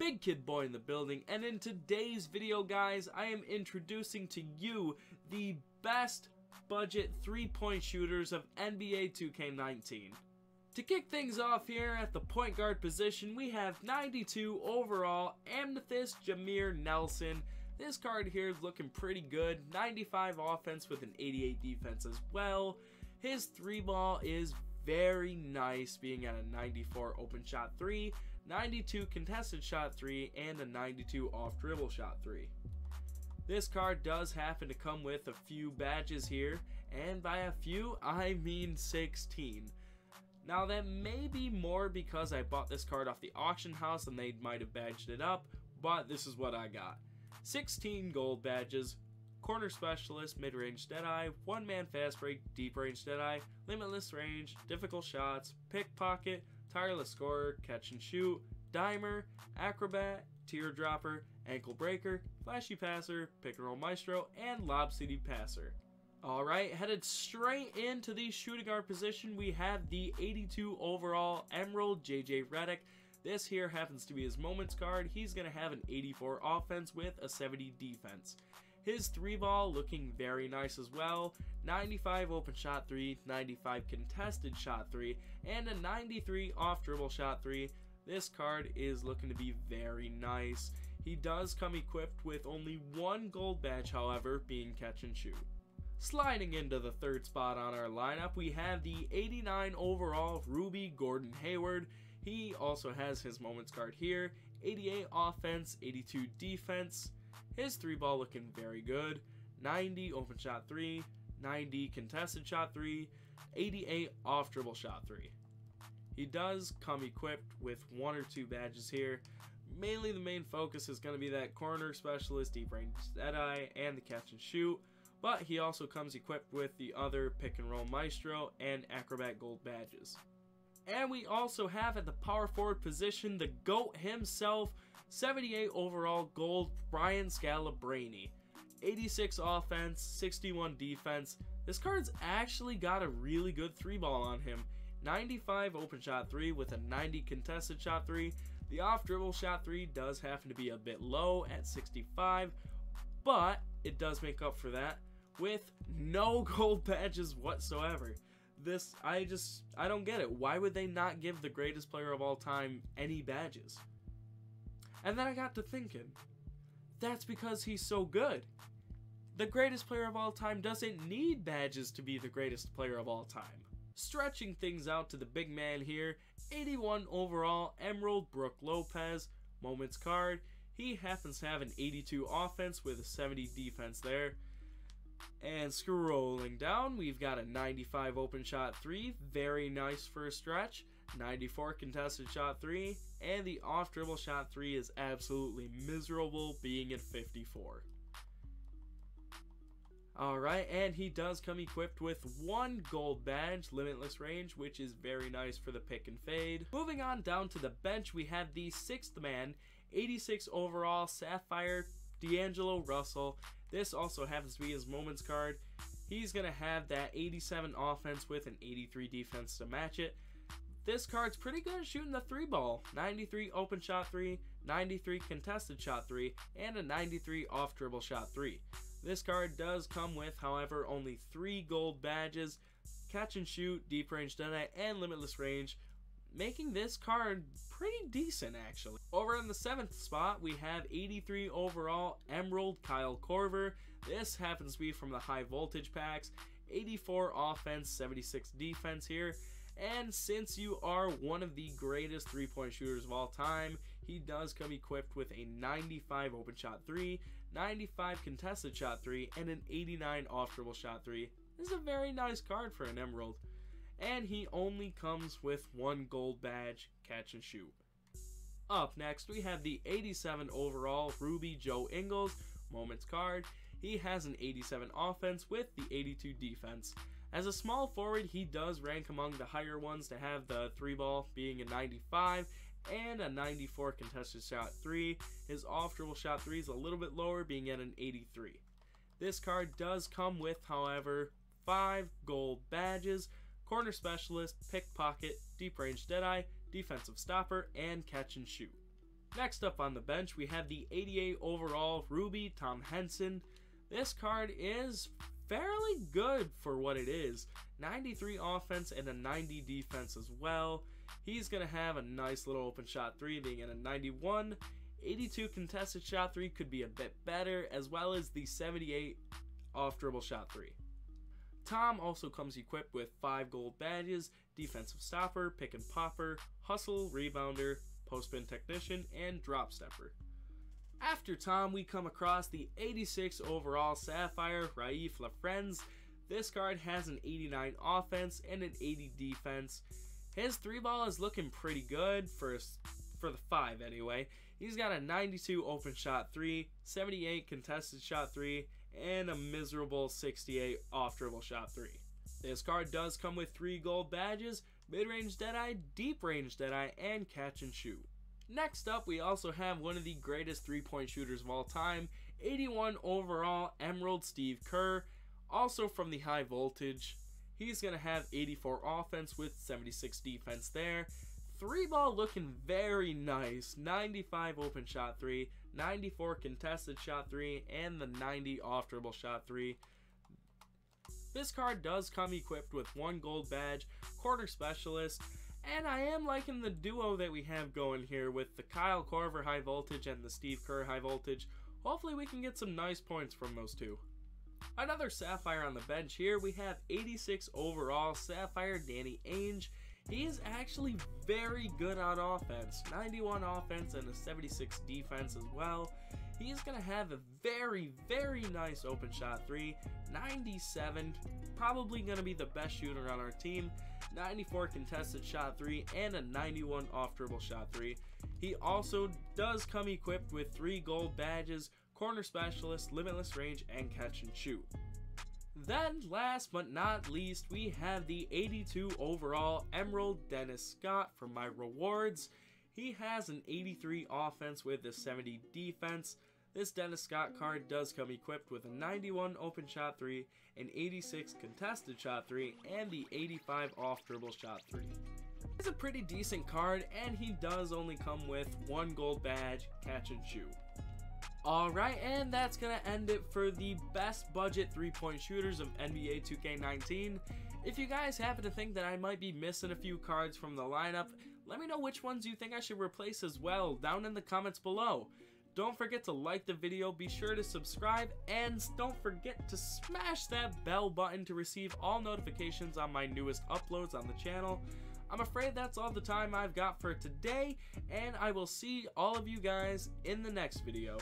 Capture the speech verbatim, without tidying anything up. Big Kid Boy in the building, and in today's video, guys, I am introducing to you the best budget three-point shooters of N B A two K nineteen. To kick things off here at the point guard position, we have ninety-two overall Amethyst Jameer Nelson. This card here is looking pretty good, ninety-five offense with an eighty-eight defense as well. His three ball is very nice, being at a ninety-four open shot three, ninety-two contested shot three, and a ninety-two off dribble shot three. This card does happen to come with a few badges here, and by a few I mean sixteen. Now that may be more because I bought this card off the auction house and they might have badged it up, but this is what I got. sixteen gold badges, corner specialist, mid-range deadeye, one-man fast break, deep-range deadeye, limitless range, difficult shots, pickpocket, tireless scorer, catch and shoot, dimer, acrobat, teardropper, ankle breaker, flashy passer, pick and roll maestro, and lob city passer. Alright, headed straight into the shooting guard position, we have the eighty-two overall Emerald J J Redick. This here happens to be his moments card. He's going to have an eighty-four offense with a seventy defense. His three ball looking very nice as well. ninety-five open shot three, ninety-five contested shot three, and a ninety-three off dribble shot three. This card is looking to be very nice. He does come equipped with only one gold badge, however, being catch and shoot. Sliding into the third spot on our lineup, we have the eighty-nine overall Ruby Gordon Hayward. He also has his moments card here, eighty-eight offense, eighty-two defense, his three ball looking very good, ninety open shot three, ninety contested shot three, eighty-eight off dribble shot three. He does come equipped with one or two badges here. Mainly the main focus is going to be that corner specialist, deep range deadeye, and the catch and shoot, but he also comes equipped with the other pick and roll maestro and acrobat gold badges. And we also have at the power forward position the GOAT himself, seventy-eight overall gold Brian Scalabrine, eighty-six offense, sixty-one defense. This card's actually got a really good three ball on him, ninety-five open shot three with a ninety contested shot three. The off dribble shot three does happen to be a bit low at sixty-five, but it does make up for that with no gold badges whatsoever. This, I just, I don't get it. Why would they not give the greatest player of all time any badges? And then I got to thinking, that's because he's so good. The greatest player of all time doesn't need badges to be the greatest player of all time. Stretching things out to the big man here, eighty-one overall Emerald Brooke Lopez, moments card. He happens to have an eighty-two offense with a seventy defense there. And scrolling down, we've got a ninety-five open shot three, very nice for a stretch, ninety-four contested shot three, and the off dribble shot three is absolutely miserable, being at fifty-four. Alright, and he does come equipped with one gold badge, limitless range, which is very nice for the pick and fade. Moving on down to the bench, we have the sixth man, eighty-six overall Sapphire D'Angelo Russell. This also happens to be his moments card. He's going to have that eighty-seven offense with an eighty-three defense to match it. This card's pretty good at shooting the three ball, ninety-three open shot three, ninety-three contested shot three, and a ninety-three off dribble shot three. This card does come with, however, only three gold badges, catch and shoot, deep range deadeye, and limitless range, making this card pretty decent actually. Over in the seventh spot, we have eighty-three overall Emerald Kyle Korver. This happens to be from the high voltage packs, eighty-four offense, seventy-six defense here. And since you are one of the greatest three-point shooters of all time, he does come equipped with a ninety-five open shot three, ninety-five contested shot three, and an eighty-nine off dribble shot three. This is a very nice card for an Emerald. And he only comes with one gold badge, catch and shoot. Up next, we have the eighty-seven overall Ruby Joe Ingles, moments card. He has an eighty-seven offense with the eighty-two defense. As a small forward, he does rank among the higher ones to have the three ball, being a ninety-five and a ninety-four contested shot three. His off dribble shot three is a little bit lower, being at an eighty-three. This card does come with, however, five gold badges, corner specialist, pickpocket, deep range deadeye, defensive stopper, and catch and shoot. Next up on the bench, we have the eighty-eight overall Ruby Tom Henson. This card is fairly good for what it is. ninety-three offense and a ninety defense as well. He's going to have a nice little open shot three being in a ninety-one. eighty-two contested shot three could be a bit better, as well as the seventy-eight off dribble shot three. Tom also comes equipped with five gold badges, defensive stopper, pick and popper, hustle, rebounder, post-spin technician, and drop stepper. After Tom, we come across the eighty-six overall Sapphire Raif Lafrenz. This card has an eighty-nine offense and an eighty defense. His three ball is looking pretty good for a for the five anyway. He's got a ninety-two open shot three, seventy-eight contested shot three, and a miserable sixty-eight off dribble shot three. This card does come with three gold badges, mid-range Deadeye, deep range Deadeye, and catch and shoot. Next up, we also have one of the greatest three-point shooters of all time, eighty-one overall Emerald Steve Kerr, also from the high voltage. He's gonna have eighty-four offense with seventy-six defense there. Three ball looking very nice, ninety-five open shot three, ninety-four contested shot three, and the ninety off dribble shot three. This card does come equipped with one gold badge, quarter specialist, and I am liking the duo that we have going here with the Kyle Korver high voltage and the Steve Kerr high voltage. Hopefully we can get some nice points from those two. Another Sapphire on the bench here, we have eighty-six overall Sapphire Danny Ainge. He is actually very good on offense, ninety-one offense and a seventy-six defense as well. He's going to have a very, very nice open shot three, ninety-seven, probably going to be the best shooter on our team, ninety-four contested shot three, and a ninety-one off dribble shot three. He also does come equipped with three gold badges, corner specialist, limitless range, and catch and shoot. Then, last but not least, we have the eighty-two overall Emerald Dennis Scott from my rewards. He has an eighty-three offense with a seventy defense. This Dennis Scott card does come equipped with a ninety-one open shot three, an eighty-six contested shot three, and the eighty-five off dribble shot three. It's a pretty decent card, and he does only come with one gold badge, catch and shoot. Alright, and that's going to end it for the best budget three-point shooters of N B A two K nineteen. If you guys happen to think that I might be missing a few cards from the lineup, let me know which ones you think I should replace as well down in the comments below. Don't forget to like the video, be sure to subscribe, and don't forget to smash that bell button to receive all notifications on my newest uploads on the channel. I'm afraid that's all the time I've got for today, and I will see all of you guys in the next video.